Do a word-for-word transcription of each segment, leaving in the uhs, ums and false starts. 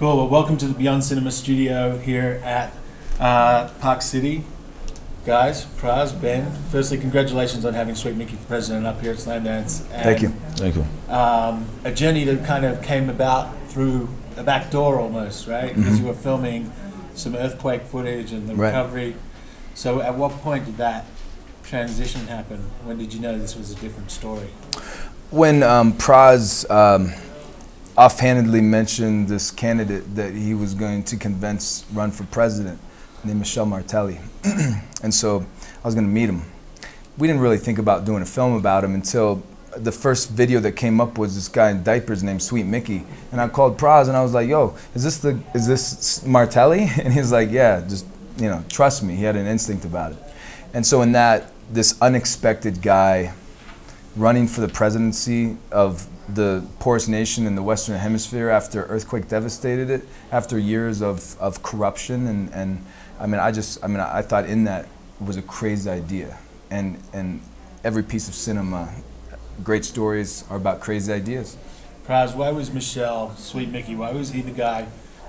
Cool. Well, welcome to the Beyond Cinema studio here at uh, Park City. Guys, Pras, Ben, firstly, congratulations on having Sweet Micky for President up here at Slamdance. Thank you. Thank you. Um, a journey that kind of came about through the back door almost, right? Because mm-hmm. you were filming some earthquake footage and the right. recovery. So at what point did that transition happen? When did you know this was a different story? When um, Pras um, offhandedly mentioned this candidate that he was going to convince run for president, named Michel Martelly. And so I was going to meet him. We didn't really think about doing a film about him until the first video that came up was this guy in diapers named Sweet Micky. And I called Pras and I was like, yo, is this, the, is this Martelly? And he's like, yeah, just, you know, trust me. He had an instinct about it. And so in that, this unexpected guy running for the presidency of the poorest nation in the Western Hemisphere after earthquake devastated it, after years of, of corruption and, and I mean, I just, I mean, I thought in that was a crazy idea, and and every piece of cinema, great stories are about crazy ideas. Pras, why was Michel, Sweet Micky, why was he the guy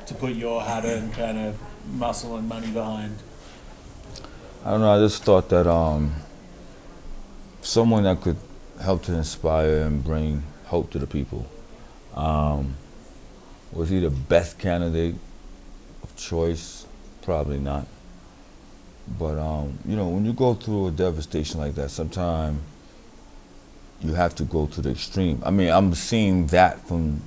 to put your hard-earned kind of muscle and money behind? I don't know. I just thought that um, someone that could help to inspire and bring hope to the people. Um, was he the best candidate of choice? Probably not. But, um, you know, when you go through a devastation like that, sometimes you have to go to the extreme. I mean, I'm seeing that from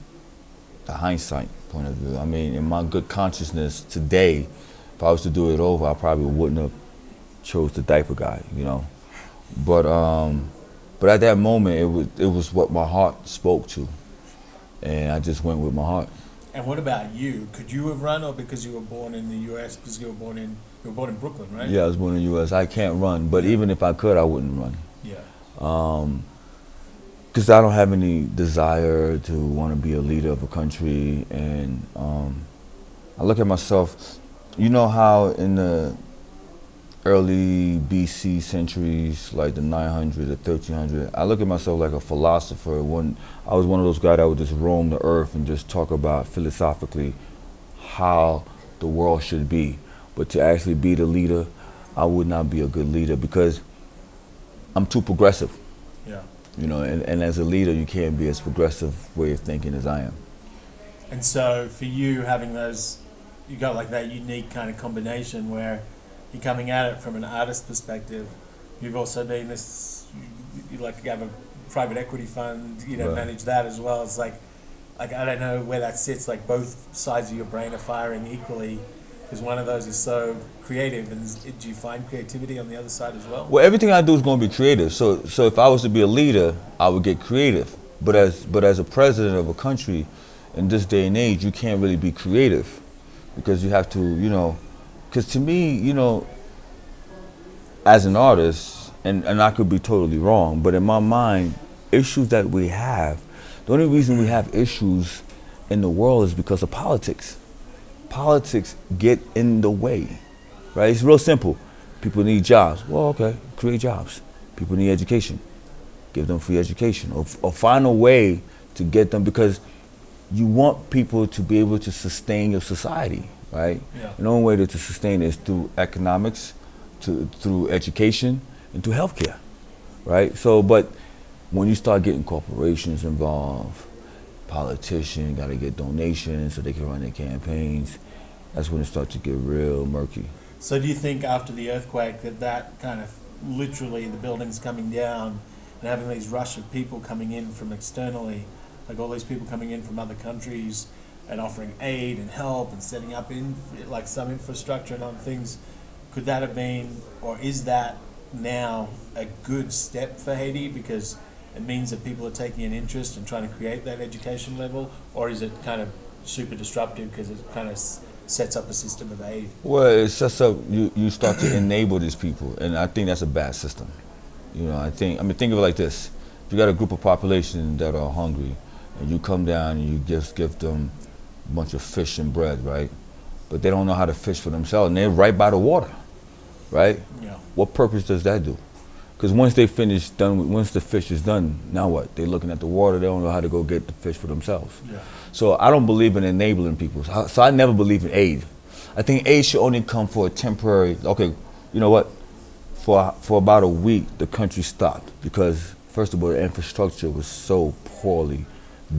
the hindsight point of view. I mean, in my good consciousness today, if I was to do it over, I probably wouldn't have chose the diaper guy, you know. But um, but at that moment, it was, it was what my heart spoke to. And I just went with my heart. And what about you? Could you have run, or because you were born in the U S, because you were born in you were born in Brooklyn, right? Yeah, I was born in the U S. I can't run, but even if I could, I wouldn't run. Yeah. Um, because I don't have any desire to want to be a leader of a country, and um, I look at myself. You know how in the early B C centuries, like the nine hundreds, the thirteen hundreds, I look at myself like a philosopher. When I was one of those guys that would just roam the earth and just talk about philosophically how the world should be. But to actually be the leader, I would not be a good leader because I'm too progressive. Yeah. You know, and, and as a leader, you can't be as progressive way of thinking as I am. And so for you, having those, you got like that unique kind of combination where you're coming at it from an artist perspective. You've also been this, you, you like you have a private equity fund, you know, right. manage that as well. It's like, like I don't know where that sits. Like both sides of your brain are firing equally, because one of those is so creative. And do you find creativity on the other side as well? Well, everything I do is going to be creative. So, so if I was to be a leader, I would get creative. But as, but as a president of a country, in this day and age, you can't really be creative, because you have to, you know. Because to me, you know, as an artist, and, and I could be totally wrong, but in my mind, issues that we have, the only reason we have issues in the world is because of politics. Politics get in the way, right? It's real simple. People need jobs. Well, okay, create jobs. People need education. Give them free education. Or, or find a way to get them, because you want people to be able to sustain your society. Right? Yeah. And the only way to, to sustain it is through economics, to, through education, and through healthcare, right? So, but when you start getting corporations involved, politicians got to get donations so they can run their campaigns, that's when it starts to get real murky. So do you think after the earthquake that that kind of literally the buildings coming down and having these rush of people coming in from externally, like all these people coming in from other countries, and offering aid and help and setting up in like some infrastructure and other things, could that have been, or is that now a good step for Haiti because it means that people are taking an interest and trying to create that education level, or is it kind of super disruptive because it kind of s sets up a system of aid? Well, it sets up, you, you start to enable these people, and I think that's a bad system. You know, I think, I mean, think of it like this. If you got a group of population that are hungry, and you come down and you just give them bunch of fish and bread, right? But they don't know how to fish for themselves, and they're right by the water, right? Yeah. What purpose does that do? Because once they finish, done, once the fish is done, now what? They're looking at the water, they don't know how to go get the fish for themselves. Yeah. So I don't believe in enabling people. So I, so I never believe in aid. I think aid should only come for a temporary, okay, you know what? For, for about a week, the country stopped because, first of all, the infrastructure was so poorly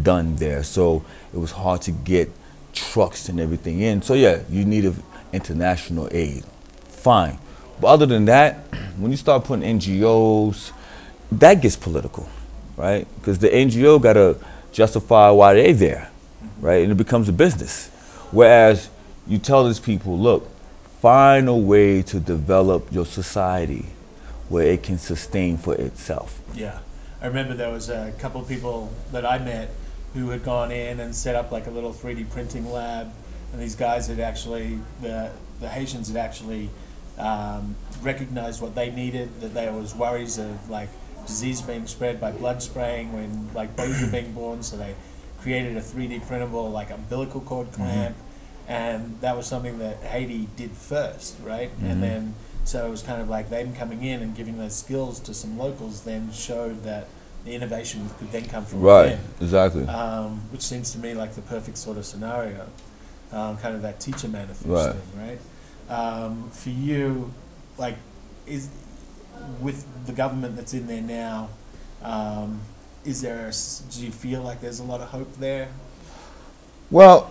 done there. So it was hard to get trucks and everything in. So yeah, you need a international aid, fine. But other than that, when you start putting N G Os, that gets political, right? Because the N G O got to justify why they're there, right? And it becomes a business. Whereas you tell these people, look, find a way to develop your society where it can sustain for itself. Yeah. I remember there was a couple of people that I met who had gone in and set up like a little three D printing lab. And these guys had actually, the, the Haitians had actually Um, recognized what they needed, that there was worries of like disease being spread by blood spraying when like babies were being born, so they created a three D printable like umbilical cord clamp, mm-hmm. and that was something that Haiti did first, right? Mm-hmm. And then so it was kind of like them coming in and giving those skills to some locals then showed that the innovation could then come from right, them. Exactly. Um, which seems to me like the perfect sort of scenario, um, kind of that teacher manifest right. thing, right? Um, for you, like, is with the government that's in there now, um, is there? A, do you feel like there's a lot of hope there? Well,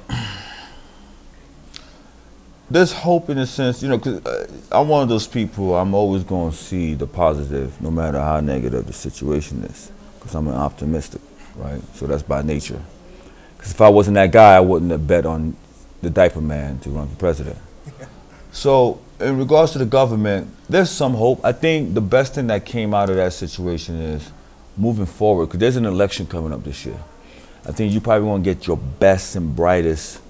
there's hope in a sense, you know. Cause uh, I'm one of those people. I'm always going to see the positive, no matter how negative the situation is, because I'm an optimistic, right? So that's by nature. Because if I wasn't that guy, I wouldn't have bet on the diaper man to run for president. So in regards to the government, there's some hope. I think the best thing that came out of that situation is moving forward, because there's an election coming up this year. I think you probably want to get your best and brightest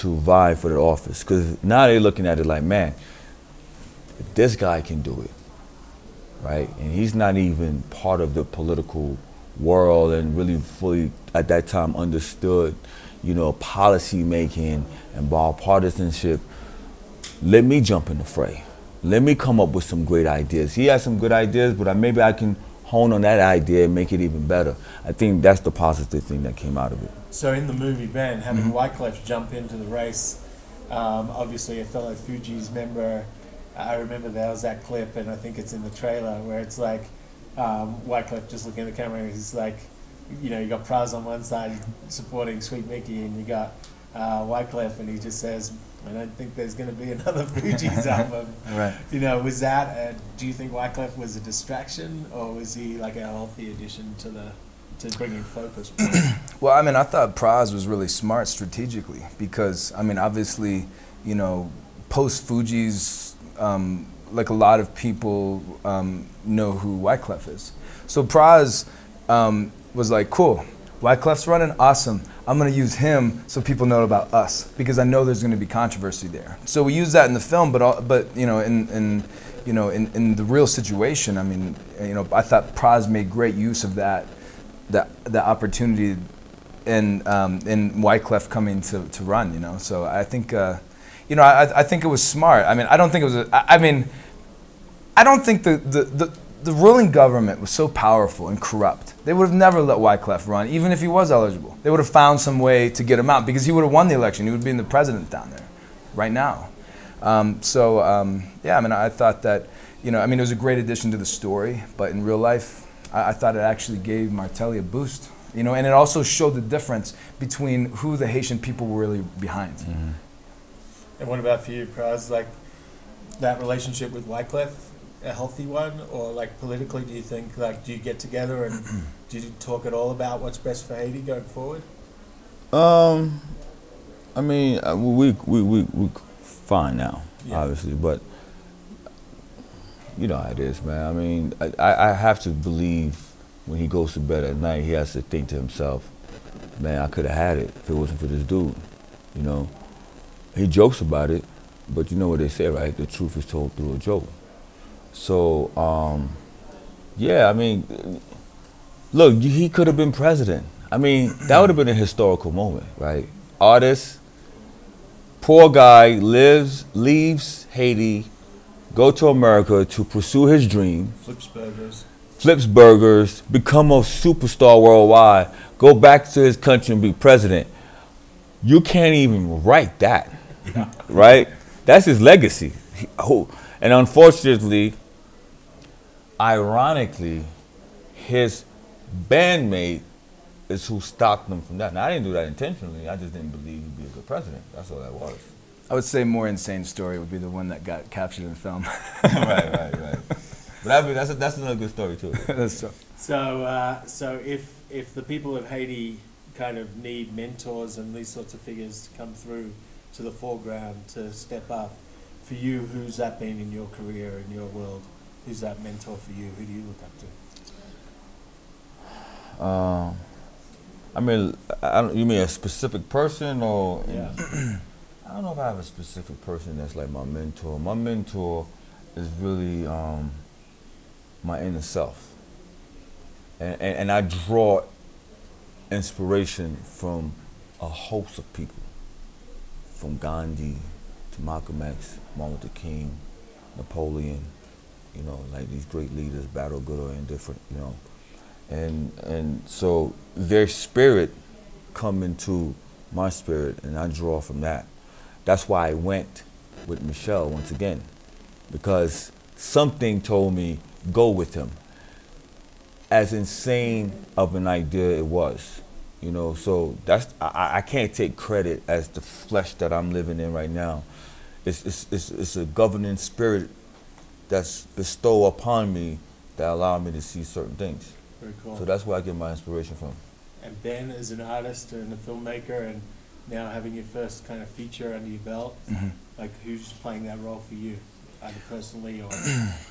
to vie for the office, because now they're looking at it like, man, if this guy can do it, right? And he's not even part of the political world and really fully at that time understood, you know, policy making and bipartisanship. Let me jump in the fray. Let me come up with some great ideas. He has some good ideas, but I, maybe I can hone on that idea and make it even better. I think that's the positive thing that came out of it. So in the movie, Ben, having mm-hmm. Wyclef jump into the race, um, obviously a fellow Fugees member, I remember there was that clip, and I think it's in the trailer, where it's like um, Wyclef just looking at the camera, and he's like, you know, you got Pras on one side supporting Sweet Micky, and you got uh, Wyclef, and he just says, I don't think there's going to be another Fugees album. Right. You know, was that? A, do you think Wyclef was a distraction, or was he like a healthy addition to the to bringing focus? Well, I mean, I thought Pras was really smart strategically, because I mean, obviously, you know, post Fugees, um, like a lot of people um, know who Wyclef is. So Pras um, was like, cool. Wyclef's running, awesome. I'm gonna use him so people know about us, because I know there's gonna be controversy there. So we use that in the film, but all, but you know, in in you know, in, in the real situation, I mean, you know, I thought Pras made great use of that, that the opportunity, and um, and Wyclef coming to to run, you know. So I think, uh, you know, I I think it was smart. I mean, I don't think it was. A, I, I mean, I don't think the the. the The ruling government was so powerful and corrupt. They would have never let Wyclef run, even if he was eligible. They would have found some way to get him out, because he would have won the election. He would have been the president down there right now. Um, so, um, yeah, I mean, I thought that, you know, I mean, it was a great addition to the story, but in real life, I, I thought it actually gave Martelly a boost, you know, and it also showed the difference between who the Haitian people were really behind. Mm-hmm. And what about for you, Pras, like that relationship with Wyclef? A healthy one, or like politically, do you think, like, do you get together and do you talk at all about what's best for Haiti going forward? Um, I mean, uh, we we we we fine now, yeah. Obviously, but you know how it is, man. I mean, I I have to believe when he goes to bed at night, he has to think to himself, man, I could have had it if it wasn't for this dude. You know, he jokes about it, but you know what they say, right? The truth is told through a joke. So, um, yeah, I mean, look, he could have been president. I mean, that would have been a historical moment, right? Artist, poor guy, lives, leaves Haiti go to America to pursue his dream. Flips burgers. Flips burgers, become a superstar worldwide, go back to his country and be president. You can't even write that, right? That's his legacy. Oh, and unfortunately, ironically, his bandmate is who stopped him from that. Now, I didn't do that intentionally. I just didn't believe he'd be a good president. That's all that was. I would say more insane story would be the one that got captured in film. Right, right, right. But that'd be, that's a, that's another good story too. That's true. So, uh, so if if the people of Haiti kind of need mentors and these sorts of figures to come through to the foreground to step up, for you, who's that been in your career, in your world? Who's that mentor for you? Who do you look up to? Um, I mean, I don't, you mean a specific person, or? Yeah. I don't know if I have a specific person that's like my mentor. My mentor is really um, my inner self, and, and and I draw inspiration from a host of people, from Gandhi to Malcolm X, Martin Luther King, Napoleon. You know, like these great leaders, battle good or indifferent, you know. And and so their spirit come into my spirit, and I draw from that. That's why I went with Michel once again, because something told me go with him. As insane of an idea it was, you know. So that's I, I can't take credit as the flesh that I'm living in right now. It's it's it's, it's a governing spirit that's bestowed upon me that allowed me to see certain things. Very cool. So that's where I get my inspiration from. And Ben is an artist and a filmmaker, and now having your first kind of feature under your belt, mm-hmm. like who's playing that role for you, either personally or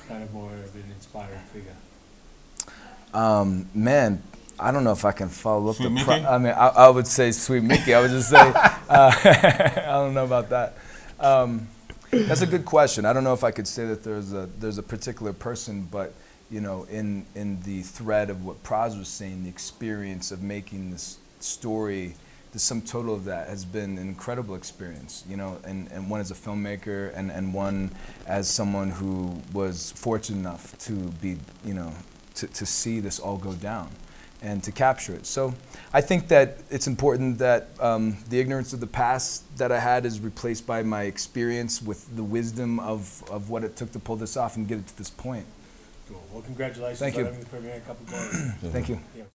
kind of more of an inspiring figure? Um, man, I don't know if I can follow up Sweet the. Pro I mean, I, I would say Sweet Micky. I would just say uh, I don't know about that. Um, That's a good question. I don't know if I could say that there's a there's a particular person, but you know, in in the thread of what Pras was saying, the experience of making this story, the sum total of that has been an incredible experience. You know, and, and one as a filmmaker, and and one as someone who was fortunate enough to be, you know, to to see this all go down and to capture it. So I think that it's important that um, the ignorance of the past that I had is replaced by my experience with the wisdom of, of what it took to pull this off and get it to this point. Cool. Well, congratulations Thank on you. having the premiere in a couple of days. Thank you. Yeah.